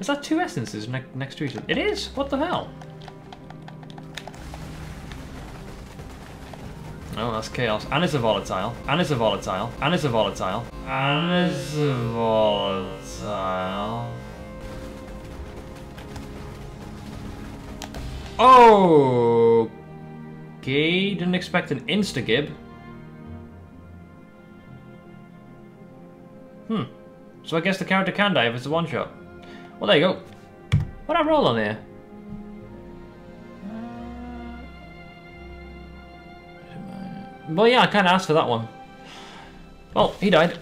Is that two essences next to each other? It is! What the hell? Oh, that's chaos. And it's a volatile. And it's a volatile. And it's a volatile. And it's a volatile. Oh! Okay, didn't expect an insta-gib. Hmm. So I guess the character can die if it's a one-shot. Well, there you go. What'd I roll on here? Well, yeah, I kind of asked for that one. Well, he died.